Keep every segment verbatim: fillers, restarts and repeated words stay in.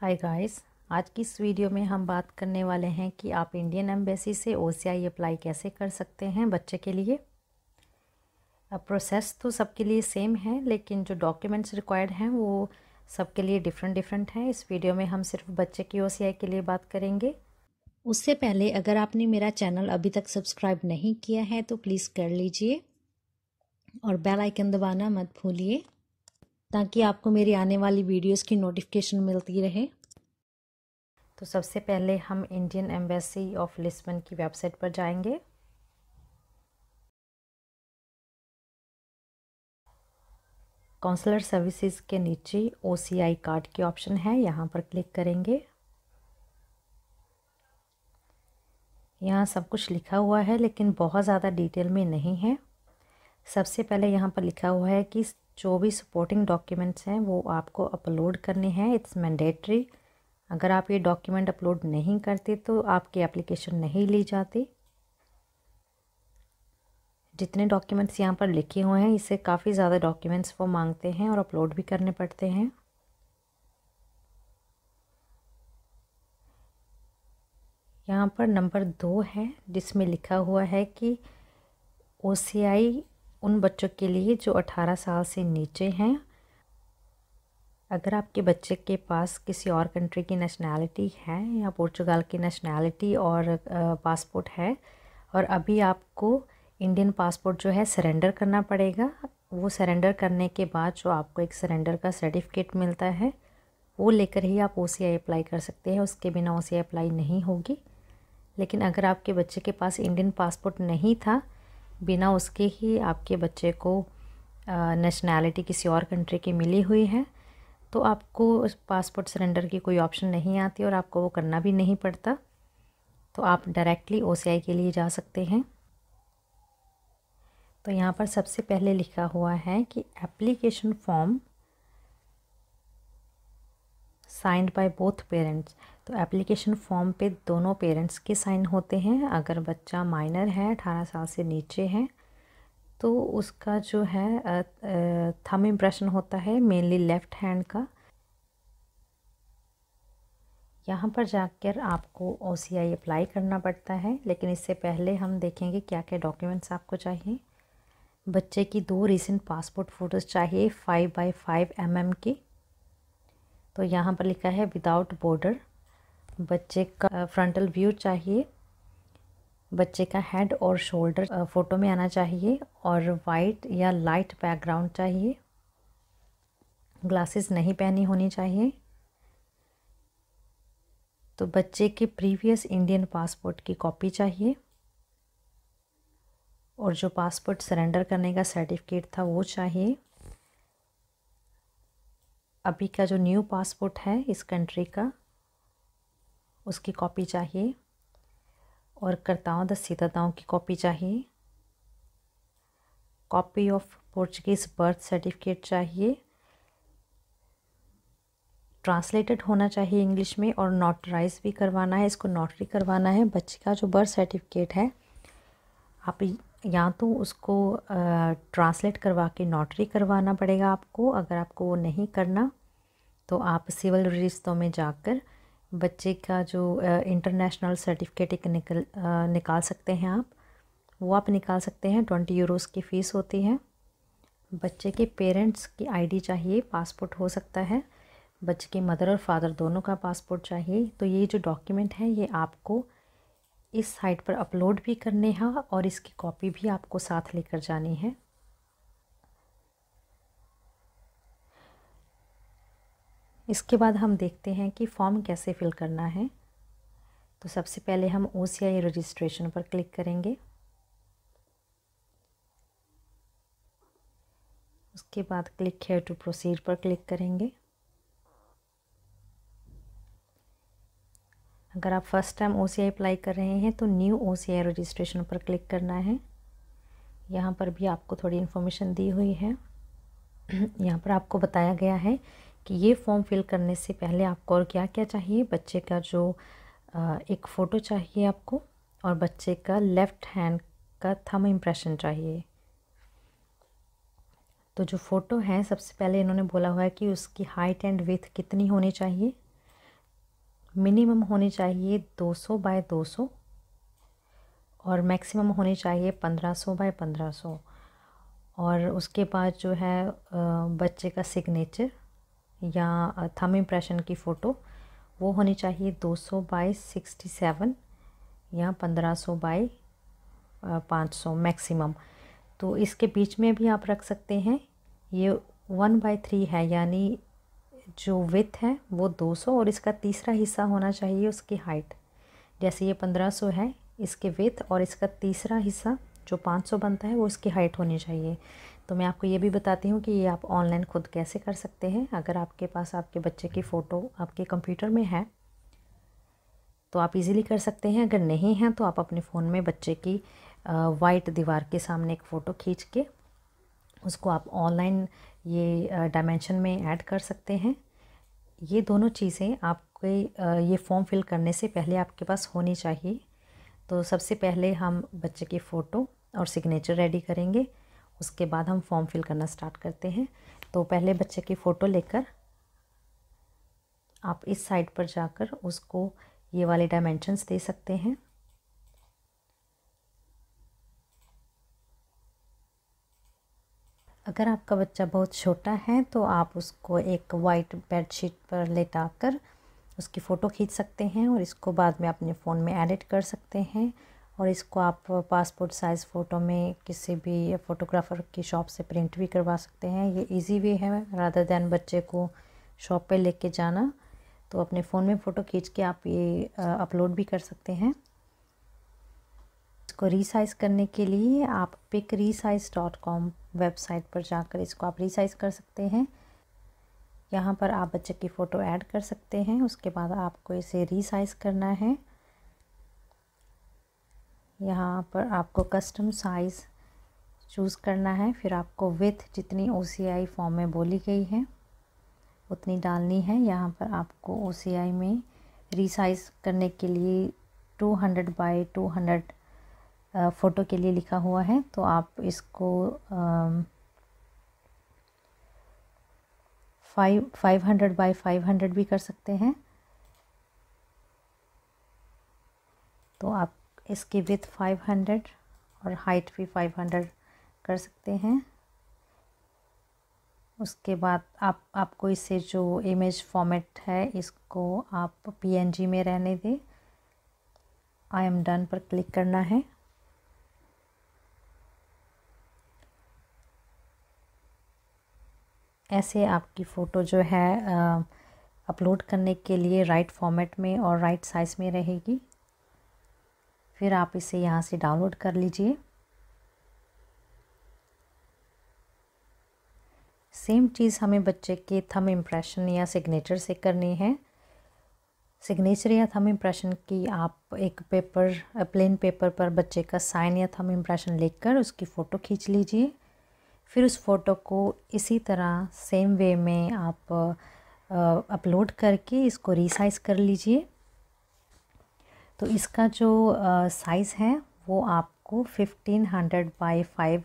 Hi guys, आज की इस वीडियो में हम बात करने वाले हैं कि आप इंडियन एम्बेसी से ओ सी आई अप्लाई कैसे कर सकते हैं बच्चे के लिए। अब प्रोसेस तो सबके लिए सेम है, लेकिन जो डॉक्यूमेंट्स रिक्वायर्ड हैं वो सबके लिए डिफरेंट डिफरेंट हैं। इस वीडियो में हम सिर्फ बच्चे की ओ सी आई के लिए बात करेंगे। उससे पहले अगर आपने मेरा चैनल अभी तक सब्सक्राइब नहीं किया है तो प्लीज़ कर लीजिए और बेल आइकन दबाना मत भूलिए ताकि आपको मेरी आने वाली वीडियोस की नोटिफिकेशन मिलती रहे। तो सबसे पहले हम इंडियन एम्बेसी ऑफ लिस्बन की वेबसाइट पर जाएंगे। काउंसलर सर्विसेज के नीचे ओ सी आई कार्ड के ऑप्शन है, यहाँ पर क्लिक करेंगे। यहाँ सब कुछ लिखा हुआ है लेकिन बहुत ज़्यादा डिटेल में नहीं है। सबसे पहले यहाँ पर लिखा हुआ है कि जो भी सपोर्टिंग डॉक्यूमेंट्स हैं वो आपको अपलोड करने हैं, इट्स मैंडेटरी। अगर आप ये डॉक्यूमेंट अपलोड नहीं करते तो आपकी एप्लीकेशन नहीं ली जाती। जितने डॉक्यूमेंट्स यहाँ पर लिखे हुए हैं इससे काफ़ी ज़्यादा डॉक्यूमेंट्स वो मांगते हैं और अपलोड भी करने पड़ते हैं। यहाँ पर नंबर दो है जिसमें लिखा हुआ है कि ओ सी आई उन बच्चों के लिए जो अठारह साल से नीचे हैं। अगर आपके बच्चे के पास किसी और कंट्री की नेशनैलिटी है या पोर्चुगाल की नेशनैलिटी और पासपोर्ट है और अभी आपको इंडियन पासपोर्ट जो है सरेंडर करना पड़ेगा, वो सरेंडर करने के बाद जो आपको एक सरेंडर का सर्टिफिकेट मिलता है वो लेकर ही आप ओ सी आई अप्लाई कर सकते हैं, उसके बिना ओ सी आई अप्लाई नहीं होगी। लेकिन अगर आपके बच्चे के पास इंडियन पासपोर्ट नहीं था, बिना उसके ही आपके बच्चे को नेशनैलिटी किसी और कंट्री की मिली हुई है तो आपको पासपोर्ट सरेंडर की कोई ऑप्शन नहीं आती और आपको वो करना भी नहीं पड़ता। तो आप डायरेक्टली ओ सी आई के लिए जा सकते हैं। तो यहाँ पर सबसे पहले लिखा हुआ है कि application form signed by both parents. तो एप्लीकेशन फॉर्म पे दोनों पेरेंट्स के साइन होते हैं। अगर बच्चा माइनर है, अठारह साल से नीचे है, तो उसका जो है थंब इम्प्रेशन होता है, मेनली लेफ़्ट हैंड का। यहाँ पर जाकर आपको ओ सी आई अप्लाई करना पड़ता है। लेकिन इससे पहले हम देखेंगे क्या क्या डॉक्यूमेंट्स आपको चाहिए। बच्चे की दो रिसेंट पासपोर्ट फ़ोटोज़ चाहिए five by five M M की। तो यहाँ पर लिखा है विदाउट बॉर्डर। बच्चे का फ्रंटल व्यू चाहिए, बच्चे का हेड और शोल्डर फ़ोटो में आना चाहिए और वाइट या लाइट बैकग्राउंड चाहिए। ग्लासेस नहीं पहनी होनी चाहिए। तो बच्चे के प्रीवियस इंडियन पासपोर्ट की कॉपी चाहिए और जो पासपोर्ट सरेंडर करने का सर्टिफिकेट था वो चाहिए। अभी का जो न्यू पासपोर्ट है इस कंट्री का, उसकी कॉपी चाहिए और करताओं द सीताताओं की कॉपी चाहिए। Copy of Portuguese birth certificate चाहिए, ट्रांसलेटेड होना चाहिए इंग्लिश में और नोटराइज भी करवाना है, इसको नोटरी करवाना है। बच्चे का जो बर्थ सर्टिफिकेट है आप या तो उसको ट्रांसलेट करवा के नोटरी करवाना पड़ेगा आपको। अगर आपको वो नहीं करना तो आप सिविल रजिस्ट्रों में जाकर बच्चे का जो इंटरनेशनल सर्टिफिकेट एक निकल आ, निकाल सकते हैं आप, वो आप निकाल सकते हैं। ट्वेंटी यूरोस की फ़ीस होती है। बच्चे के पेरेंट्स की आईडी चाहिए, पासपोर्ट हो सकता है। बच्चे के मदर और फादर दोनों का पासपोर्ट चाहिए। तो ये जो डॉक्यूमेंट है ये आपको इस साइट पर अपलोड भी करने हैं और इसकी कॉपी भी आपको साथ लेकर जानी है। इसके बाद हम देखते हैं कि फॉर्म कैसे फिल करना है। तो सबसे पहले हम ओ सी आई रजिस्ट्रेशन पर क्लिक करेंगे। उसके बाद क्लिक हियर टू प्रोसीड पर क्लिक करेंगे। अगर आप first time O C I apply कर रहे हैं तो new O C I registration पर क्लिक करना है। यहाँ पर भी आपको थोड़ी इन्फॉर्मेशन दी हुई है। यहाँ पर आपको बताया गया है कि ये फॉर्म फिल करने से पहले आपको और क्या क्या चाहिए। बच्चे का जो एक फ़ोटो चाहिए आपको और बच्चे का लेफ़्ट हैंड का थंब इम्प्रेशन चाहिए। तो जो फ़ोटो है सबसे पहले इन्होंने बोला हुआ है कि उसकी हाइट एंड विड्थ कितनी होनी चाहिए। मिनिमम होनी चाहिए दो सौ बाय दो सौ और मैक्सिमम होनी चाहिए पंद्रह सौ बाय पंद्रह सौ। और उसके बाद जो है बच्चे का सिग्नेचर या थंब इम्प्रेशन की फ़ोटो वो होनी चाहिए दो सौ बाय सिक्सटी सेवन या पंद्रह सौ बाय पाँच सौ मैक्सिमम। तो इसके बीच में भी आप रख सकते हैं। ये वन बाई थ्री है यानी जो विथ है वो दो सौ और इसका तीसरा हिस्सा होना चाहिए उसकी हाइट। जैसे ये पंद्रह सौ है इसके विथ और इसका तीसरा हिस्सा जो पाँच सौ बनता है वो इसकी हाइट होनी चाहिए। तो मैं आपको ये भी बताती हूँ कि ये आप ऑनलाइन खुद कैसे कर सकते हैं। अगर आपके पास आपके बच्चे की फ़ोटो आपके कंप्यूटर में है तो आप इजीली कर सकते हैं, अगर नहीं हैं तो आप अपने फ़ोन में बच्चे की वाइट दीवार के सामने एक फ़ोटो खींच के उसको आप ऑनलाइन ये डायमेंशन में ऐड कर सकते हैं। ये दोनों चीज़ें आपके ये फॉर्म फिल करने से पहले आपके पास होनी चाहिए। तो सबसे पहले हम बच्चे की फ़ोटो और सिग्नेचर रेडी करेंगे, उसके बाद हम फॉर्म फिल करना स्टार्ट करते हैं। तो पहले बच्चे की फ़ोटो लेकर आप इस साइड पर जाकर उसको ये वाले डायमेंशंस दे सकते हैं। अगर आपका बच्चा बहुत छोटा है तो आप उसको एक वाइट बेडशीट पर लेटाकर उसकी फ़ोटो खींच सकते हैं और इसको बाद में अपने फ़ोन में एडिट कर सकते हैं और इसको आप पासपोर्ट साइज़ फ़ोटो में किसी भी फ़ोटोग्राफ़र की शॉप से प्रिंट भी करवा सकते हैं। ये इजी वे है रादर दैन बच्चे को शॉप पे लेके जाना। तो अपने फ़ोन में फ़ोटो खींच के आप ये अपलोड भी कर सकते हैं। इसको रीसाइज़ करने के लिए आप pic resize dot com website पर जाकर इसको आप रीसाइज़ कर सकते हैं। यहाँ पर आप बच्चे की फ़ोटो ऐड कर सकते हैं, उसके बाद आपको इसे रीसाइज़ करना है। यहाँ पर आपको कस्टम साइज़ चूज़ करना है, फिर आपको विथ जितनी ओ सी आई फॉर्म में बोली गई है उतनी डालनी है। यहाँ पर आपको ओ सी आई में रीसाइज़ करने के लिए दो सौ बाय दो सौ फ़ोटो के लिए लिखा हुआ है तो आप इसको five five hundred by five hundred भी कर सकते हैं। तो आप इसकी विथ फाइव हंड्रेड और हाइट भी फाइव हंड्रेड कर सकते हैं। उसके बाद आप आपको इसे जो इमेज फॉर्मेट है इसको आप पी एन जी में रहने दें। आई एम डन पर क्लिक करना है। ऐसे आपकी फ़ोटो जो है अपलोड करने के लिए राइट फॉर्मेट में और राइट साइज़ में रहेगी। फिर आप इसे यहाँ से डाउनलोड कर लीजिए। सेम चीज़ हमें बच्चे के थंब इम्प्रेशन या सिग्नेचर से करनी है। सिग्नेचर या थंब इम्प्रेशन की आप एक पेपर प्लेन पेपर पर बच्चे का साइन या थंब इम्प्रेशन लेकर उसकी फ़ोटो खींच लीजिए। फिर उस फ़ोटो को इसी तरह सेम वे में आप अपलोड करके इसको रीसाइज़ कर लीजिए। तो इसका जो साइज़ है वो आपको fifteen hundred by five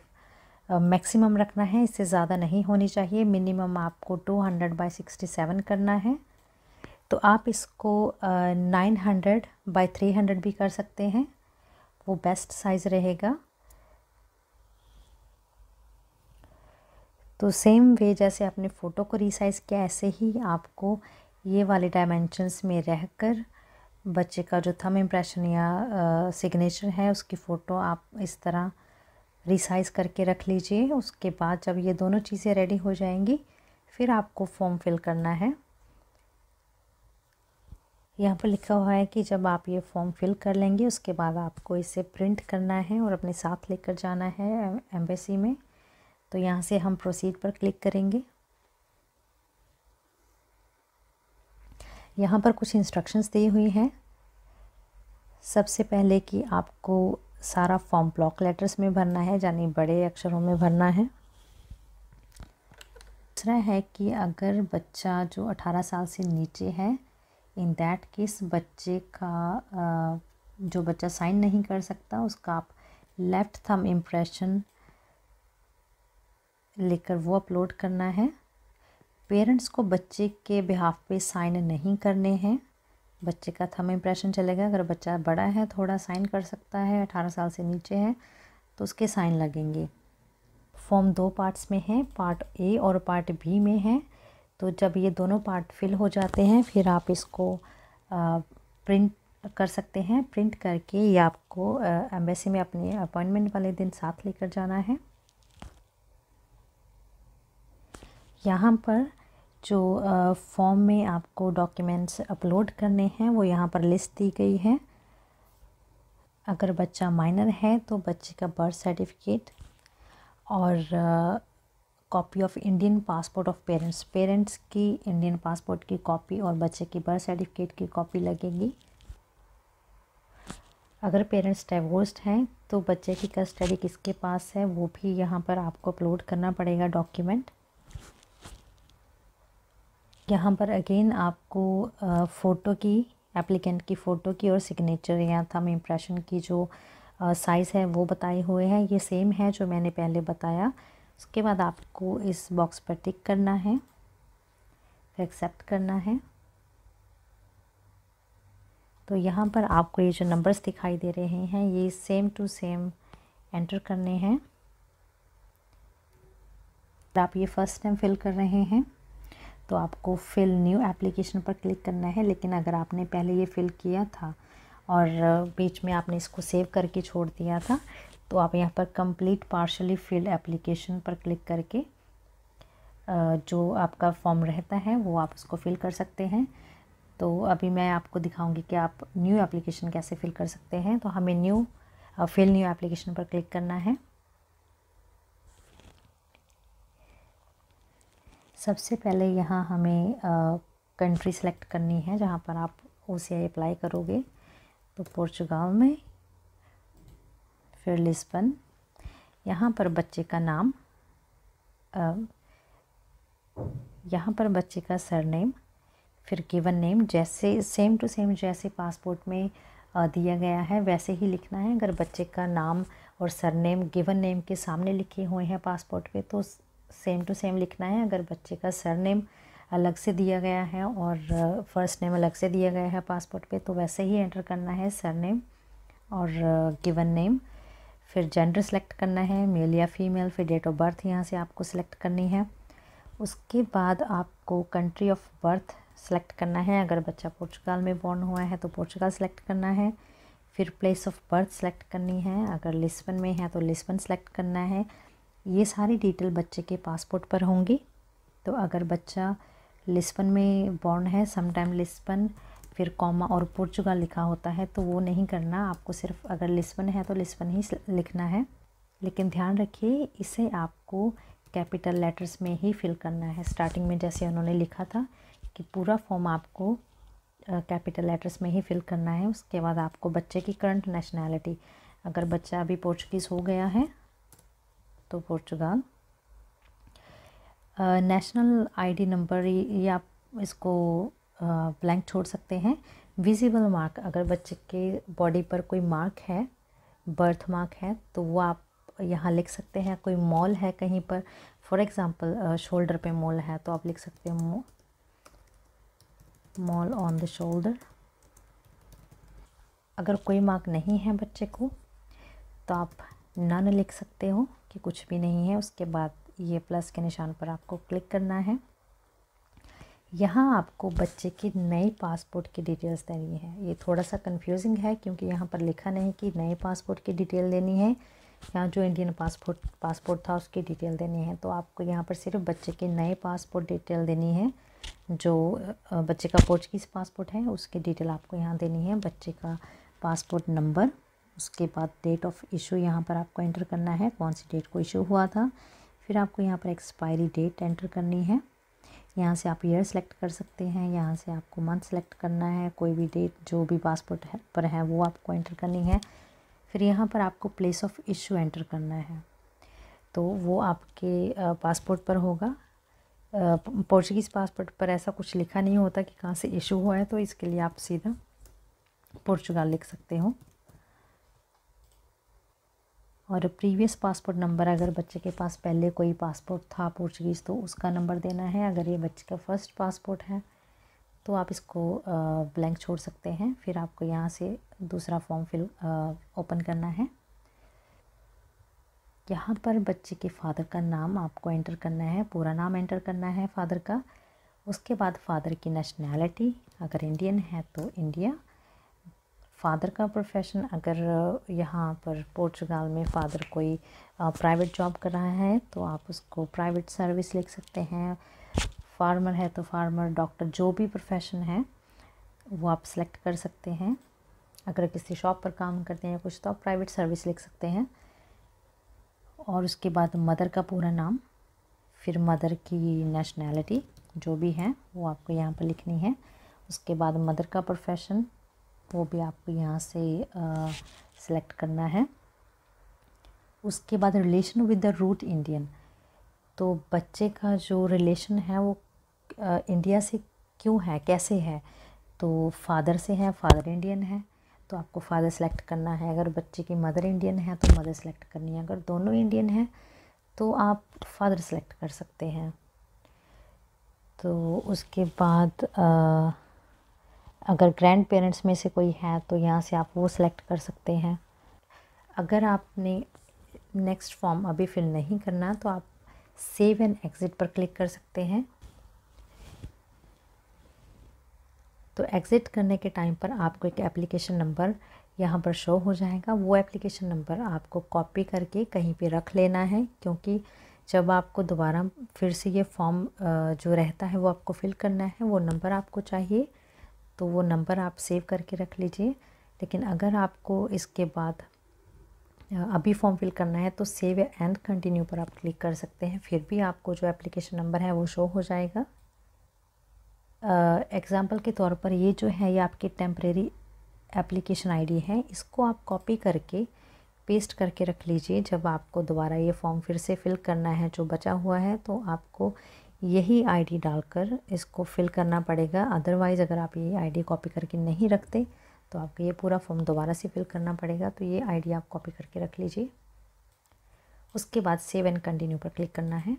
maximum रखना है, इससे ज़्यादा नहीं होनी चाहिए। मिनिमम आपको दो सौ बाय सिक्सटी सेवन करना है। तो आप इसको nine hundred by three hundred भी कर सकते हैं, वो बेस्ट साइज़ रहेगा। तो सेम वे जैसे आपने फ़ोटो को रीसाइज़ किया ऐसे ही आपको ये वाले डायमेंशंस में रहकर बच्चे का जो थंब इम्प्रेशन या सिग्नेचर है उसकी फ़ोटो आप इस तरह रिसाइज़ करके रख लीजिए। उसके बाद जब ये दोनों चीज़ें रेडी हो जाएंगी फिर आपको फॉर्म फिल करना है। यहाँ पर लिखा हुआ है कि जब आप ये फॉर्म फिल कर लेंगे उसके बाद आपको इसे प्रिंट करना है और अपने साथ लेकर जाना है एम्बेसी में। तो यहाँ से हम प्रोसीड पर क्लिक करेंगे। यहाँ पर कुछ इंस्ट्रक्शंस दी हुई हैं। सबसे पहले कि आपको सारा फॉर्म ब्लॉक लेटर्स में भरना है यानी बड़े अक्षरों में भरना है। दूसरा है कि अगर बच्चा जो अठारह साल से नीचे है इन दैट केस बच्चे का जो बच्चा साइन नहीं कर सकता उसका आप लेफ़्ट थंब इम्प्रेशन लेकर वो अपलोड करना है। पेरेंट्स को बच्चे के बिहाफ पे साइन नहीं करने हैं। बच्चे का थंब इम्प्रेशन चलेगा। अगर बच्चा बड़ा है, थोड़ा साइन कर सकता है, अठारह साल से नीचे है, तो उसके साइन लगेंगे। फॉर्म दो पार्ट्स में है, पार्ट ए और पार्ट बी में है। तो जब ये दोनों पार्ट फिल हो जाते हैं फिर आप इसको आ, प्रिंट कर सकते हैं। प्रिंट करके ये आपको एम्बेसी में अपने अपॉइंटमेंट वाले दिन साथ लेकर जाना है। यहाँ पर जो फॉर्म में आपको डॉक्यूमेंट्स अपलोड करने हैं वो यहाँ पर लिस्ट दी गई है। अगर बच्चा माइनर है तो बच्चे का बर्थ सर्टिफिकेट और copy of Indian passport of parents, parents की इंडियन पासपोर्ट की कॉपी और बच्चे की बर्थ सर्टिफिकेट की कॉपी लगेगी। अगर पेरेंट्स डिवोर्स्ड हैं तो बच्चे की कस्टडी किसके पास है वो भी यहाँ पर आपको अपलोड करना पड़ेगा डॉक्यूमेंट। यहाँ पर अगेन आपको फ़ोटो की, एप्लीकेंट की फ़ोटो की और सिग्नेचर या थंब इम्प्रेशन की जो साइज़ है वो बताए हुए हैं। ये सेम है जो मैंने पहले बताया। उसके बाद आपको इस बॉक्स पर टिक करना है, फिर एक्सेप्ट करना है। तो यहाँ पर आपको ये जो नंबर्स दिखाई दे रहे हैं ये सेम टू सेम एंटर करने हैं। आप ये फ़र्स्ट टाइम फिल कर रहे हैं तो आपको फिल न्यू एप्लीकेशन पर क्लिक करना है। लेकिन अगर आपने पहले ये फ़िल किया था और बीच में आपने इसको सेव करके छोड़ दिया था तो आप यहाँ पर कंप्लीट पार्शली फिल्ड एप्लीकेशन पर क्लिक करके जो आपका फॉर्म रहता है वो आप उसको फिल कर सकते हैं। तो अभी मैं आपको दिखाऊंगी कि आप न्यू एप्लीकेशन कैसे फ़िल कर सकते हैं। तो हमें न्यू फिल न्यू एप्लीकेशन पर क्लिक करना है। सबसे पहले यहाँ हमें कंट्री सेलेक्ट करनी है जहाँ पर आप ओ सी आई अप्लाई करोगे। तो पोर्चुगाल में, फिर लिस्बन। यहाँ पर बच्चे का नाम, यहाँ पर बच्चे का सरनेम, फिर गिवन नेम, जैसे सेम टू सेम जैसे पासपोर्ट में दिया गया है वैसे ही लिखना है। अगर बच्चे का नाम और सरनेम गिवन नेम के सामने लिखे हुए हैं पासपोर्ट पे तो सेम टू सेम लिखना है। अगर बच्चे का सरनेम अलग से दिया गया है और फर्स्ट नेम अलग से दिया गया है पासपोर्ट पे तो वैसे ही एंटर करना है सरनेम और गिवन नेम। फिर जेंडर सेलेक्ट करना है, मेल या फीमेल। फिर डेट ऑफ बर्थ यहाँ से आपको सेलेक्ट करनी है। उसके बाद आपको कंट्री ऑफ बर्थ सेलेक्ट करना है। अगर बच्चा पोर्चुगाल में बॉर्न हुआ है तो पोर्चुगाल सेलेक्ट करना है। फिर प्लेस ऑफ बर्थ सेलेक्ट करनी है। अगर लिस्बन में है तो लिस्बन सेलेक्ट करना है। ये सारी डिटेल बच्चे के पासपोर्ट पर होंगी। तो अगर बच्चा लिस्बन में बॉर्न है, समटाइम लिस्बन फिर कॉमा और पोर्चुगाल लिखा होता है तो वो नहीं करना, आपको सिर्फ अगर लिस्बन है तो लिस्बन ही लिखना है। लेकिन ध्यान रखिए इसे आपको कैपिटल लेटर्स में ही फिल करना है। स्टार्टिंग में जैसे उन्होंने लिखा था कि पूरा फॉर्म आपको कैपिटल लेटर्स में ही फिल करना है। उसके बाद आपको बच्चे की करंट नेशनैलिटी, अगर बच्चा अभी पोर्चुगीज़ हो गया है तो पोर्चुगाल। नेशनल आईडी नंबर ये आप इसको ब्लैंक uh, छोड़ सकते हैं। विजिबल मार्क, अगर बच्चे के बॉडी पर कोई मार्क है, बर्थ मार्क है तो वो आप यहाँ लिख सकते हैं। कोई मॉल है कहीं पर, फॉर एग्जांपल शोल्डर पे मॉल है तो आप लिख सकते हो मॉल ऑन द शोल्डर। अगर कोई मार्क नहीं है बच्चे को तो आप नन लिख सकते हो कि कुछ भी नहीं है। उसके बाद ये प्लस के निशान पर आपको क्लिक करना है। यहाँ आपको बच्चे की नई पासपोर्ट की डिटेल्स देनी है। ये थोड़ा सा कंफ्यूजिंग है क्योंकि यहाँ पर लिखा नहीं कि नए पासपोर्ट की डिटेल देनी है, यहाँ जो इंडियन पासपोर्ट पासपोर्ट था उसकी डिटेल देनी है। तो आपको यहाँ पर सिर्फ बच्चे की नए पासपोर्ट डिटेल देनी है। जो बच्चे का पोर्चुगीज़ पासपोर्ट है उसकी डिटेल आपको यहाँ देनी है। बच्चे का पासपोर्ट नंबर, उसके बाद डेट ऑफ इशू यहाँ पर आपको एंटर करना है, कौन सी डेट को इशू हुआ था। फिर आपको यहाँ पर एक्सपायरी डेट एंटर करनी है। यहाँ से आप ईयर सेलेक्ट कर सकते हैं, यहाँ से आपको मंथ सेलेक्ट करना है। कोई भी डेट जो भी पासपोर्ट है पर है वो आपको एंटर करनी है। फिर यहाँ पर आपको प्लेस ऑफ इशू एंटर करना है तो वो आपके पासपोर्ट पर होगा। पोर्चुगीज़ पासपोर्ट पर ऐसा कुछ लिखा नहीं होता कि कहाँ से इशू हुआ है तो इसके लिए आप सीधा पोर्चुगाल लिख सकते हो। और प्रीवियस पासपोर्ट नंबर, अगर बच्चे के पास पहले कोई पासपोर्ट था पोर्चुगीज़ तो उसका नंबर देना है। अगर ये बच्चे का फर्स्ट पासपोर्ट है तो आप इसको ब्लैंक छोड़ सकते हैं। फिर आपको यहाँ से दूसरा फॉर्म फिल ओपन करना है। यहाँ पर बच्चे के फादर का नाम आपको एंटर करना है, पूरा नाम एंटर करना है फादर का। उसके बाद फादर की नेशनैलिटी, अगर इंडियन है तो इंडिया। फ़ादर का प्रोफेशन, अगर यहाँ पर पोर्चुगाल में फ़ादर कोई प्राइवेट जॉब कर रहा है तो आप उसको प्राइवेट सर्विस लिख सकते हैं। फार्मर है तो फार्मर, डॉक्टर, जो भी प्रोफेशन है वो आप सेलेक्ट कर सकते हैं। अगर किसी शॉप पर काम करते हैं कुछ तो आप प्राइवेट सर्विस लिख सकते हैं। और उसके बाद मदर का पूरा नाम, फिर मदर की नेशनैलिटी जो भी है वो आपको यहाँ पर लिखनी है। उसके बाद मदर का प्रोफेशन वो भी आपको यहाँ से सिलेक्ट करना है। उसके बाद relation with the root Indian, तो बच्चे का जो रिलेशन है वो आ, इंडिया से क्यों है, कैसे है, तो फादर से है, फादर इंडियन है तो आपको फादर सेलेक्ट करना है। अगर बच्चे की मदर इंडियन है तो मदर सेलेक्ट करनी है। अगर दोनों इंडियन हैं तो आप फादर सेलेक्ट कर सकते हैं। तो उसके बाद आ, अगर ग्रैंड पेरेंट्स में से कोई है तो यहाँ से आप वो सेलेक्ट कर सकते हैं। अगर आपने नेक्स्ट फॉर्म अभी फिल नहीं करना तो आप सेव एंड एग्ज़िट पर क्लिक कर सकते हैं। तो एग्ज़िट करने के टाइम पर आपको एक एप्लीकेशन नंबर यहाँ पर शो हो जाएगा। वो एप्लीकेशन नंबर आपको कॉपी करके कहीं पे रख लेना है, क्योंकि जब आपको दोबारा फिर से ये फॉर्म जो रहता है वो आपको फिल करना है, वो नंबर आपको चाहिए, तो वो नंबर आप सेव करके रख लीजिए। लेकिन अगर आपको इसके बाद अभी फॉर्म फिल करना है तो सेव एंड कंटिन्यू पर आप क्लिक कर सकते हैं, फिर भी आपको जो एप्लीकेशन नंबर है वो शो हो जाएगा। एग्ज़ाम्पल के तौर पर ये जो है ये आपकी टेम्परेरी एप्लीकेशन आईडी है, इसको आप कॉपी करके पेस्ट करके रख लीजिए। जब आपको दोबारा ये फॉर्म फिर से फिल करना है जो बचा हुआ है तो आपको यही आईडी डालकर इसको फिल करना पड़ेगा। अदरवाइज़ अगर आप ये आईडी कॉपी करके नहीं रखते तो आपको ये पूरा फॉर्म दोबारा से फिल करना पड़ेगा। तो ये आईडी आप कॉपी करके रख लीजिए। उसके बाद सेव एंड कंटिन्यू पर क्लिक करना है।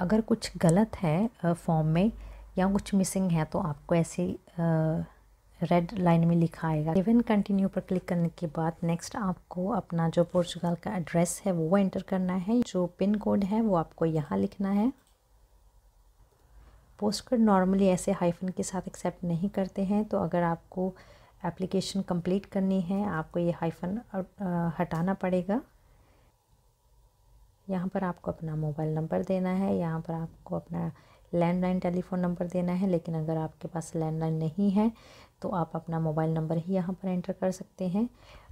अगर कुछ गलत है फॉर्म में या कुछ मिसिंग है तो आपको ऐसे रेड लाइन में लिखा आएगा। इवन कंटिन्यू पर क्लिक करने के बाद नेक्स्ट आपको अपना जो पोर्चुगाल का एड्रेस है वो एंटर करना है। जो पिन कोड है वो आपको यहाँ लिखना है। पोस्ट कोड नॉर्मली ऐसे हाइफन के साथ एक्सेप्ट नहीं करते हैं, तो अगर आपको एप्लीकेशन कंप्लीट करनी है आपको ये हाइफन हटाना पड़ेगा। यहाँ पर आपको अपना मोबाइल नंबर देना है, यहाँ पर आपको अपना लैंडलाइन टेलीफ़ोन नंबर देना है। लेकिन अगर आपके पास लैंडलाइन नहीं है तो आप अपना मोबाइल नंबर ही यहाँ पर एंटर कर सकते हैं।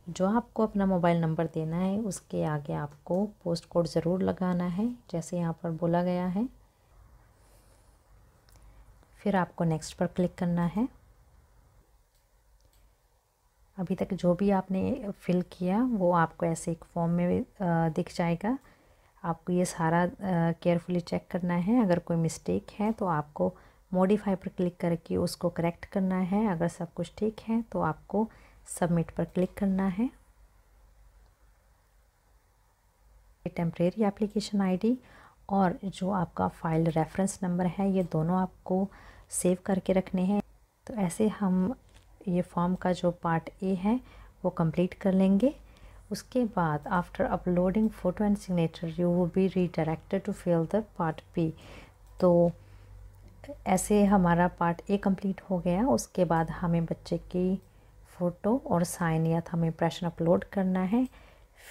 जो आपको अपना मोबाइल नंबर देना है उसके आगे आपको पोस्ट कोड ज़रूर लगाना है, जैसे यहाँ पर बोला गया है। फिर आपको नेक्स्ट पर क्लिक करना है। अभी तक जो भी आपने फिल किया वो आपको ऐसे एक फॉर्म में दिख जाएगा। आपको ये सारा केयरफुली चेक करना है। अगर कोई मिस्टेक है तो आपको मॉडिफाई पर क्लिक करके उसको करेक्ट करना है। अगर सब कुछ ठीक है तो आपको सबमिट पर क्लिक करना है। टेम्परेरी एप्लीकेशन आईडी और जो आपका फ़ाइल रेफरेंस नंबर है ये दोनों आपको सेव करके रखने हैं। तो ऐसे हम ये फॉर्म का जो पार्ट ए है वो कंप्लीट कर लेंगे। उसके बाद after uploading photo and signature you will be redirected to fill the part B. तो ऐसे हमारा पार्ट ए कंप्लीट हो गया। उसके बाद हमें बच्चे की फ़ोटो और साइन या थंब इम्प्रेशन अपलोड करना है।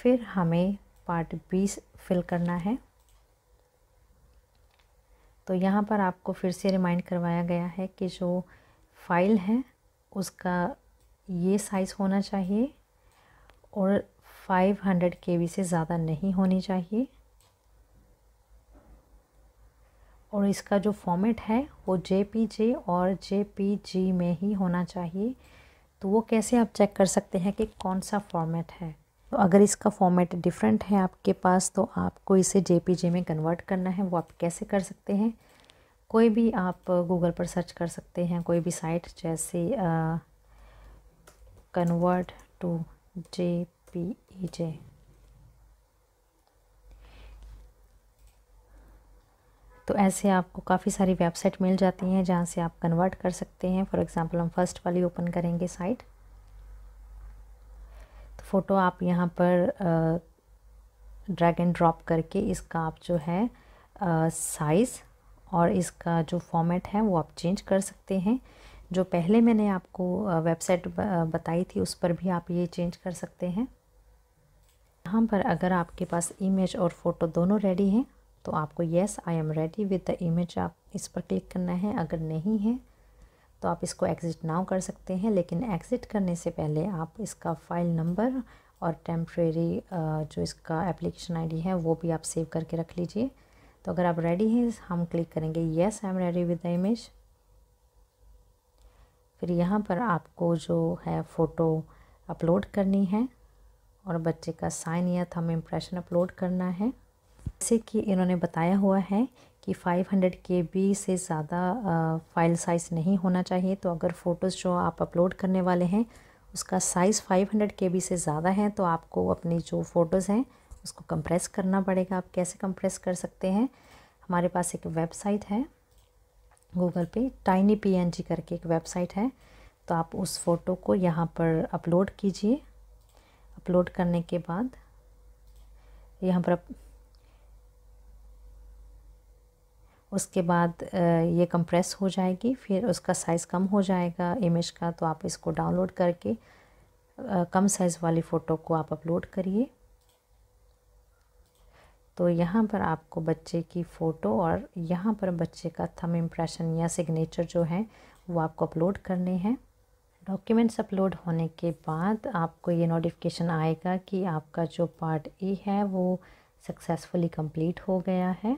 फिर हमें पार्ट बी फिल करना है। तो यहाँ पर आपको फिर से रिमाइंड करवाया गया है कि जो फाइल है उसका ये साइज़ होना चाहिए और पाँच सौ केबी से ज़्यादा नहीं होनी चाहिए, और इसका जो फॉर्मेट है वो जे पी जी और जे पी जी में ही होना चाहिए। तो वो कैसे आप चेक कर सकते हैं कि कौन सा फॉर्मेट है। तो अगर इसका फॉर्मेट डिफरेंट है आपके पास तो आपको इसे जे पी जी में कन्वर्ट करना है। वो आप कैसे कर सकते हैं, कोई भी आप गूगल पर सर्च कर सकते हैं, कोई भी साइट, जैसे convert to J P E J. तो ऐसे आपको काफ़ी सारी वेबसाइट मिल जाती हैं जहाँ से आप कन्वर्ट कर सकते हैं। फॉर एग्जांपल हम फर्स्ट वाली ओपन करेंगे साइट। तो फ़ोटो आप यहाँ पर ड्रैग एंड ड्रॉप करके इसका आप जो है साइज़ और इसका जो फॉर्मेट है वो आप चेंज कर सकते हैं। जो पहले मैंने आपको वेबसाइट बताई थी उस पर भी आप ये चेंज कर सकते हैं। यहाँ पर अगर आपके पास इमेज और फ़ोटो दोनों रेडी हैं तो आपको yes I am ready with the image आप इस पर क्लिक करना है। अगर नहीं है तो आप इसको एग्ज़िट नाउ कर सकते हैं, लेकिन एग्ज़िट करने से पहले आप इसका फ़ाइल नंबर और टेम्प्रेरी जो इसका एप्लीकेशन आईडी है वो भी आप सेव करके रख लीजिए। तो अगर आप रेडी हैं हम क्लिक करेंगे yes I am ready with the image. फिर यहाँ पर आपको जो है फ़ोटो अपलोड करनी है और बच्चे का साइन या थंब इम्प्रेशन अपलोड करना है। जैसे कि इन्होंने बताया हुआ है कि पाँच सौ के बी से ज़्यादा फ़ाइल साइज़ नहीं होना चाहिए। तो अगर फ़ोटोज़ जो आप अपलोड करने वाले हैं उसका साइज़ पाँच सौ के बी से ज़्यादा है तो आपको अपनी जो फ़ोटोज़ हैं उसको कंप्रेस करना पड़ेगा। आप कैसे कंप्रेस कर सकते हैं, हमारे पास एक वेबसाइट है गूगल पे टाइनी पीएनजी करके एक वेबसाइट है। तो आप उस फ़ोटो को यहाँ पर अपलोड कीजिए। अपलोड करने के बाद यहाँ पर उसके बाद ये कंप्रेस हो जाएगी, फिर उसका साइज़ कम हो जाएगा इमेज का। तो आप इसको डाउनलोड करके कम साइज़ वाली फ़ोटो को आप अपलोड करिए। तो यहाँ पर आपको बच्चे की फ़ोटो और यहाँ पर बच्चे का थंब इम्प्रेशन या सिग्नेचर जो है वो आपको अपलोड करने हैं। डॉक्यूमेंट्स अपलोड होने के बाद आपको ये नोटिफिकेशन आएगा कि आपका जो पार्ट ए है वो सक्सेसफुली कंप्लीट हो गया है।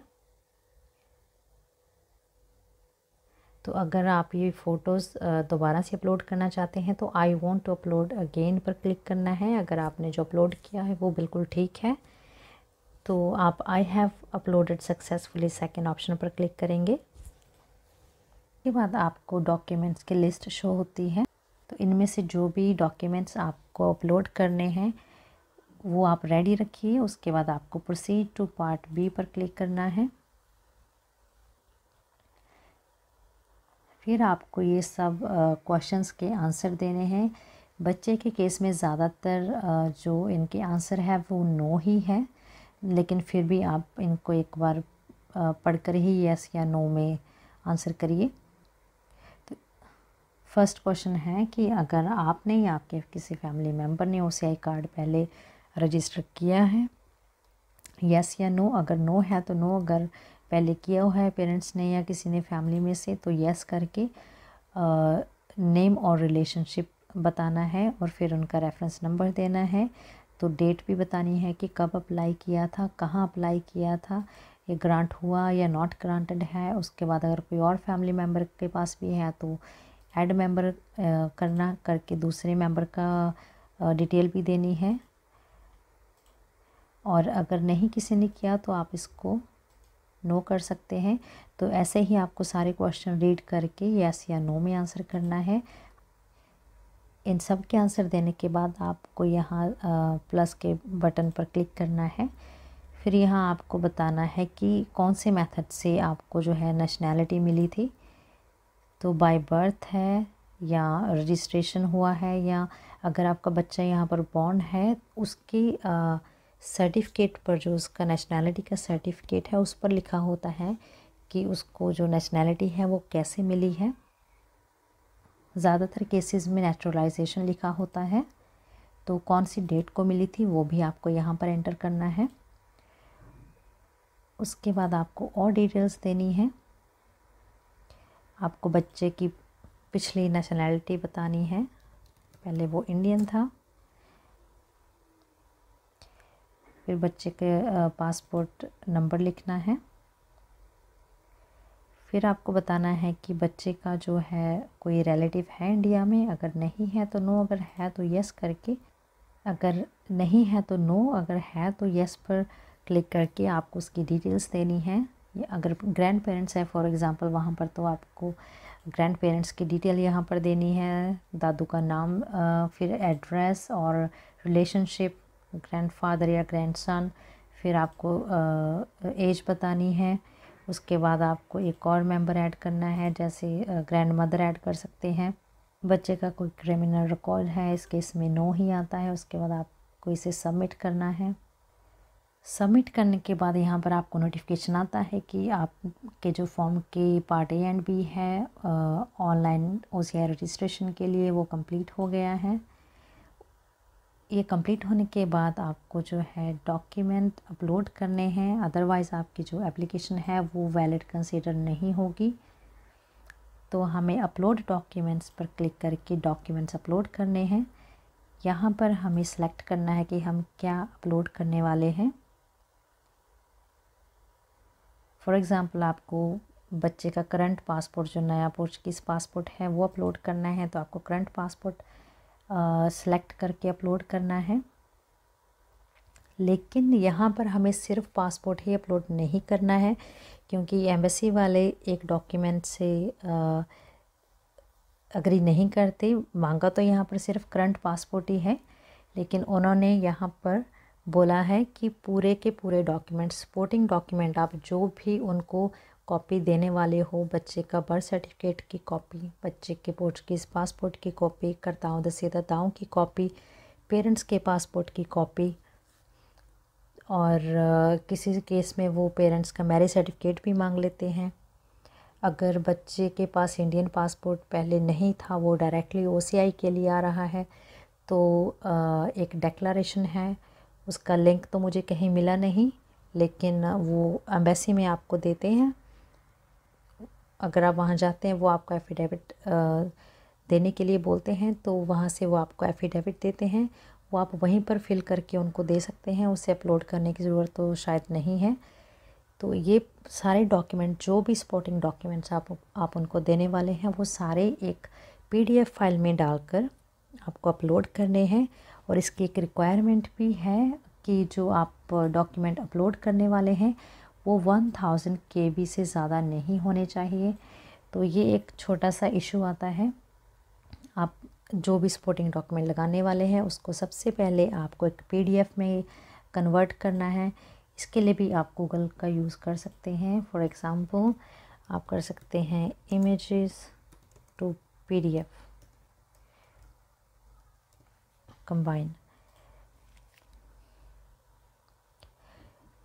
तो अगर आप ये फ़ोटोज़ दोबारा से अपलोड करना चाहते हैं तो I want to upload again पर क्लिक करना है। अगर आपने जो अपलोड किया है वो बिल्कुल ठीक है तो आप I have uploaded successfully second option पर क्लिक करेंगे। इसके बाद आपको डॉक्यूमेंट्स की लिस्ट शो होती है। तो इनमें से जो भी डॉक्यूमेंट्स आपको अपलोड करने हैं वो आप रेडी रखिए। उसके बाद आपको प्रोसीड टू पार्ट बी पर क्लिक करना है। फिर आपको ये सब क्वेश्चंस के आंसर देने हैं। बच्चे के केस में ज़्यादातर uh, जो इनके आंसर है वो नो ही है, लेकिन फिर भी आप इनको एक बार पढ़कर ही यस या नो में आंसर करिए। तो फर्स्ट क्वेश्चन है कि अगर आपने या आपके किसी फैमिली मेम्बर ने ओसीआई कार्ड पहले रजिस्टर किया है, यस या नो। अगर नो है तो नो, अगर पहले किया हुआ है पेरेंट्स ने या किसी ने फैमिली में से तो यस करके नेम और रिलेशनशिप बताना है और फिर उनका रेफरेंस नंबर देना है। तो डेट भी बतानी है कि कब अप्लाई किया था, कहाँ अप्लाई किया था, ये ग्रांट हुआ या नॉट ग्रांटेड है। उसके बाद अगर कोई और फैमिली मेम्बर के पास भी है तो एड मेंबर करना करके दूसरे मेंबर का डिटेल भी देनी है। और अगर नहीं किसी ने किया तो आप इसको नो कर सकते हैं। तो ऐसे ही आपको सारे क्वेश्चन रीड करके यस या नो में आंसर करना है। इन सब के आंसर देने के बाद आपको यहाँ प्लस के बटन पर क्लिक करना है। फिर यहाँ आपको बताना है कि कौन से मेथड से आपको जो है नेशनैलिटी मिली थी। तो बाय बर्थ है या रजिस्ट्रेशन हुआ है या अगर आपका बच्चा यहाँ पर बॉर्न है उसकी सर्टिफिकेट पर जो उसका नेशनैलिटी का सर्टिफिकेट है उस पर लिखा होता है कि उसको जो नेशनैलिटी है वो कैसे मिली है। ज़्यादातर केसेस में नेचुरलाइजेशन लिखा होता है। तो कौन सी डेट को मिली थी वो भी आपको यहाँ पर एंटर करना है। उसके बाद आपको और डिटेल्स देनी है। आपको बच्चे की पिछली नेशनैलिटी बतानी है, पहले वो इंडियन था। फिर बच्चे के पासपोर्ट नंबर लिखना है। फिर आपको बताना है कि बच्चे का जो है कोई रिलेटिव है इंडिया में, अगर नहीं है तो नो, अगर है तो यस करके, अगर नहीं है तो नो, अगर है तो यस पर क्लिक करके आपको उसकी डिटेल्स देनी है। या अगर ग्रैंड पेरेंट्स है फॉर एग्जांपल वहाँ पर तो आपको ग्रैंड पेरेंट्स की डिटेल यहाँ पर देनी है, दादू का नाम, फिर एड्रेस और रिलेशनशिप, ग्रैंडफादर या ग्रैंडसन। फिर आपको एज बतानी है, उसके बाद आपको एक और मेंबर ऐड करना है, जैसे ग्रैंड मदर ऐड कर सकते हैं। बच्चे का कोई क्रिमिनल रिकॉर्ड है, इस केस में नो ही आता है। उसके बाद आपको इसे सबमिट करना है। सबमिट करने के बाद यहाँ पर आपको नोटिफिकेशन आता है कि आपके जो फॉर्म के पार्ट ए एंड बी है ऑनलाइन ओसीआई रजिस्ट्रेशन के लिए वो कंप्लीट हो गया है। ये कंप्लीट होने के बाद आपको जो है डॉक्यूमेंट अपलोड करने हैं, अदरवाइज़ आपकी जो एप्लीकेशन है वो वैलिड कंसीडर नहीं होगी। तो हमें अपलोड डॉक्यूमेंट्स पर क्लिक करके डॉक्यूमेंट्स अपलोड करने हैं। यहाँ पर हमें सेलेक्ट करना है कि हम क्या अपलोड करने वाले हैं। फॉर एग्ज़ाम्पल आपको बच्चे का करंट पासपोर्ट, जो नया पोर्चुगीज़ पासपोर्ट है, वो अपलोड करना है। तो आपको करंट पासपोर्ट सेलेक्ट uh, करके अपलोड करना है। लेकिन यहाँ पर हमें सिर्फ पासपोर्ट ही अपलोड नहीं करना है, क्योंकि एम्बेसी वाले एक डॉक्यूमेंट से अग्री uh, नहीं करते। मांगा तो यहाँ पर सिर्फ करंट पासपोर्ट ही है, लेकिन उन्होंने यहाँ पर बोला है कि पूरे के पूरे डॉक्यूमेंट, सपोर्टिंग डॉक्यूमेंट, आप जो भी उनको कॉपी देने वाले हो, बच्चे का बर्थ सर्टिफिकेट की कॉपी, बच्चे के पोर्चुगीज़ पासपोर्ट की कॉपी, करताओं दसीदाताओं की कॉपी, पेरेंट्स के पासपोर्ट की कॉपी, और किसी केस में वो पेरेंट्स का मैरिज सर्टिफिकेट भी मांग लेते हैं। अगर बच्चे के पास इंडियन पासपोर्ट पहले नहीं था, वो डायरेक्टली ओसीआई के लिए आ रहा है, तो एक डिक्लेरेशन है, उसका लिंक तो मुझे कहीं मिला नहीं, लेकिन वो एम्बेसी में आपको देते हैं। अगर आप वहाँ जाते हैं, वो आपको एफ़िडेविट देने के लिए बोलते हैं, तो वहाँ से वो आपको एफ़िडेविट देते हैं। वो आप वहीं पर फिल करके उनको दे सकते हैं, उसे अपलोड करने की ज़रूरत तो शायद नहीं है। तो ये सारे डॉक्यूमेंट, जो भी सपोर्टिंग डॉक्यूमेंट्स आप आप उनको देने वाले हैं, वो सारे एक पीडीएफ फाइल में डालकर आपको अपलोड करने हैं। और इसकी एक रिक्वायरमेंट भी है कि जो आप डॉक्यूमेंट अपलोड करने वाले हैं वो वन थाउज़ेंड केबी से ज़्यादा नहीं होने चाहिए। तो ये एक छोटा सा इशू आता है। आप जो भी सपोर्टिंग डॉक्यूमेंट लगाने वाले हैं उसको सबसे पहले आपको एक पीडीएफ में कन्वर्ट करना है। इसके लिए भी आप गूगल का यूज़ कर सकते हैं। फॉर एग्ज़ाम्पल आप कर सकते हैं इमेजेस टू पीडीएफ कंबाइन।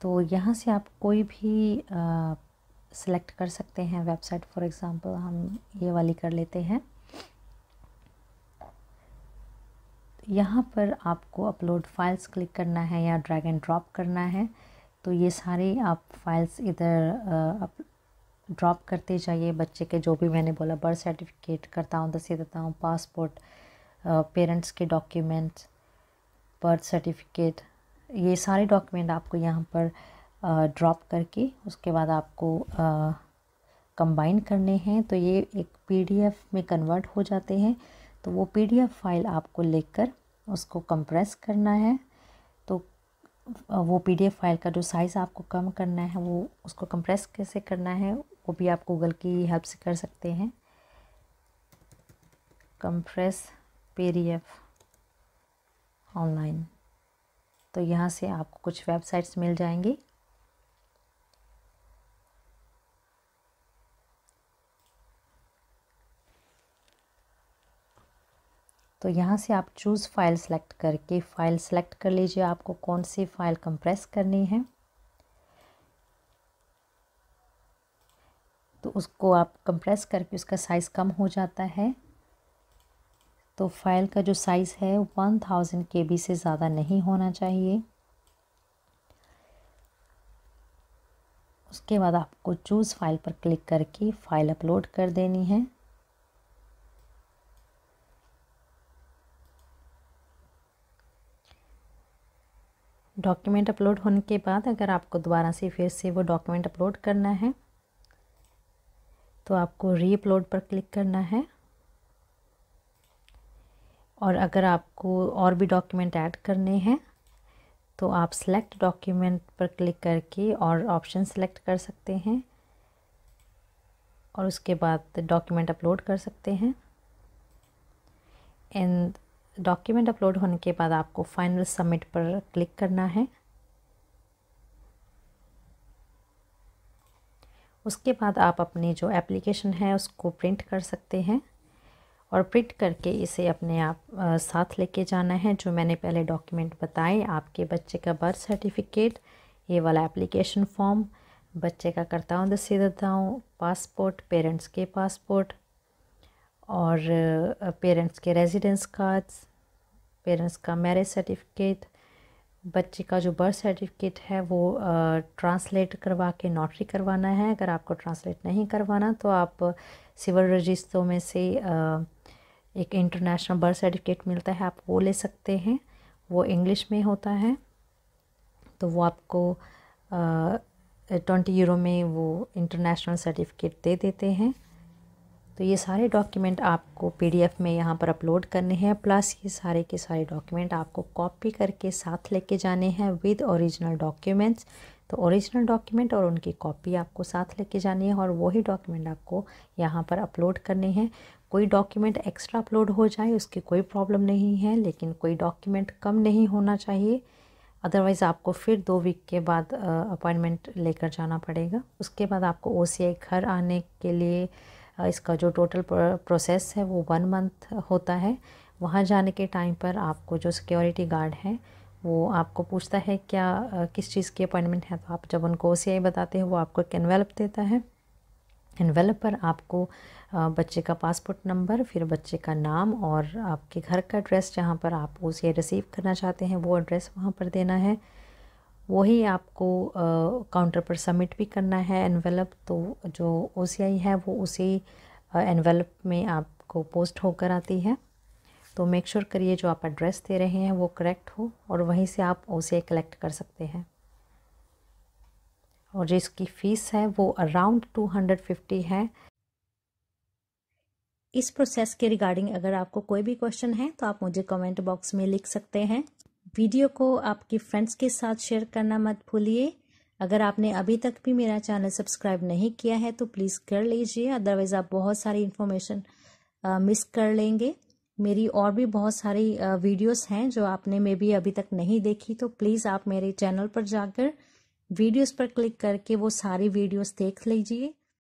तो यहाँ से आप कोई भी सेलेक्ट कर सकते हैं वेबसाइट। फॉर एग्ज़ाम्पल हम ये वाली कर लेते हैं। यहाँ पर आपको अपलोड फाइल्स क्लिक करना है या ड्रैग एंड ड्रॉप करना है। तो ये सारे आप फाइल्स इधर ड्रॉप करते जाइए। बच्चे के जो भी मैंने बोला, बर्थ सर्टिफिकेट, करताओं दसीदाताओं, पासपोर्ट, पेरेंट्स के डॉक्यूमेंट्स, बर्थ सर्टिफिकेट, ये सारे डॉक्यूमेंट आपको यहाँ पर ड्रॉप करके उसके बाद आपको कंबाइन करने हैं। तो ये एक पीडीएफ में कन्वर्ट हो जाते हैं। तो वो पीडीएफ फाइल आपको लेकर उसको कंप्रेस करना है। तो वो पीडीएफ फाइल का जो साइज़ आपको कम करना है, वो उसको कंप्रेस कैसे करना है वो भी आप गूगल की हेल्प से कर सकते हैं। Compress PDF online. तो यहाँ से आपको कुछ वेबसाइट्स मिल जाएंगी। तो यहाँ से आप चूज़ फाइल सेलेक्ट करके फ़ाइल सेलेक्ट कर लीजिए, आपको कौन सी फ़ाइल कंप्रेस करनी है। तो उसको आप कंप्रेस करके उसका साइज़ कम हो जाता है। तो फाइल का जो साइज़ है वन थाउज़ेंड केबी से ज़्यादा नहीं होना चाहिए। उसके बाद आपको चूज़ फाइल पर क्लिक करके फ़ाइल अपलोड कर देनी है। डॉक्यूमेंट अपलोड होने के बाद अगर आपको दोबारा से फिर से वो डॉक्यूमेंट अपलोड करना है तो आपको री अपलोड पर क्लिक करना है। और अगर आपको और भी डॉक्यूमेंट ऐड करने हैं तो आप सेलेक्ट डॉक्यूमेंट पर क्लिक करके और ऑप्शन सेलेक्ट कर सकते हैं और उसके बाद डॉक्यूमेंट अपलोड कर सकते हैं। एंड डॉक्यूमेंट अपलोड होने के बाद आपको फाइनल सबमिट पर क्लिक करना है। उसके बाद आप अपने जो एप्लीकेशन है उसको प्रिंट कर सकते हैं और प्रिंट करके इसे अपने आप आ, साथ लेके जाना है। जो मैंने पहले डॉक्यूमेंट बताए, आपके बच्चे का बर्थ सर्टिफिकेट, ये वाला एप्लीकेशन फॉर्म, बच्चे का करताओं दसी दताओं, पासपोर्ट, पेरेंट्स के पासपोर्ट और पेरेंट्स के रेजिडेंस कार्ड्स, पेरेंट्स का मैरिज सर्टिफिकेट, बच्चे का जो बर्थ सर्टिफिकेट है वो ट्रांसलेट करवा के नोटरी करवाना है। अगर आपको ट्रांसलेट नहीं करवाना तो आप सिविल रजिस्टरों में से आ, एक इंटरनेशनल बर्थ सर्टिफिकेट मिलता है, आप वो ले सकते हैं, वो इंग्लिश में होता है, तो वो आपको ट्वेंटी यूरो में वो इंटरनेशनल सर्टिफिकेट दे देते हैं। तो ये सारे डॉक्यूमेंट आपको पीडीएफ में यहाँ पर अपलोड करने हैं, प्लस ये सारे के सारे डॉक्यूमेंट आपको कॉपी करके साथ लेके जाने हैं विद ओरिजिनल डॉक्यूमेंट्स। तो ओरिजिनल डॉक्यूमेंट और उनकी कॉपी आपको साथ लेके जानी है और वही डॉक्यूमेंट आपको यहाँ पर अपलोड करने हैं। कोई डॉक्यूमेंट एक्स्ट्रा अपलोड हो जाए उसकी कोई प्रॉब्लम नहीं है, लेकिन कोई डॉक्यूमेंट कम नहीं होना चाहिए, अदरवाइज़ आपको फिर दो वीक के बाद अपॉइंटमेंट लेकर जाना पड़ेगा। उसके बाद आपको ओसीआई घर आने के लिए इसका जो टोटल प्रोसेस है वो वन मंथ होता है। वहाँ जाने के टाइम पर आपको जो सिक्योरिटी गार्ड है वो आपको पूछता है क्या किस चीज़ की अपॉइंटमेंट है, तो आप जब उनको ओसीआई बताते हैं वो आपको एक एनवेलप देता है। एनवेलप पर आपको बच्चे का पासपोर्ट नंबर, फिर बच्चे का नाम और आपके घर का एड्रेस जहाँ पर आप ओसीआई रिसीव करना चाहते हैं वो एड्रेस वहाँ पर देना है। वही आपको काउंटर पर सबमिट भी करना है एनवेलप, तो जो ओसीआई है वो उसी एनवेलप में आपको पोस्ट होकर आती है। तो मेक श्योर करिए जो आप एड्रेस दे रहे हैं वो करेक्ट हो और वहीं से आप ओसीआई कलेक्ट कर सकते हैं। और जो इसकी फ़ीस है वो अराउंड टू हंड्रेड फिफ्टी है। इस प्रोसेस के रिगार्डिंग अगर आपको कोई भी क्वेश्चन है तो आप मुझे कमेंट बॉक्स में लिख सकते हैं। वीडियो को आपके फ्रेंड्स के साथ शेयर करना मत भूलिए। अगर आपने अभी तक भी मेरा चैनल सब्सक्राइब नहीं किया है तो प्लीज़ कर लीजिए, अदरवाइज़ आप बहुत सारी इन्फॉर्मेशन मिस कर लेंगे। मेरी और भी बहुत सारी वीडियोस हैं जो आपने मे बी अभी तक नहीं देखी, तो प्लीज़ आप मेरे चैनल पर जाकर वीडियोस पर क्लिक करके वो सारी वीडियोस देख लीजिए।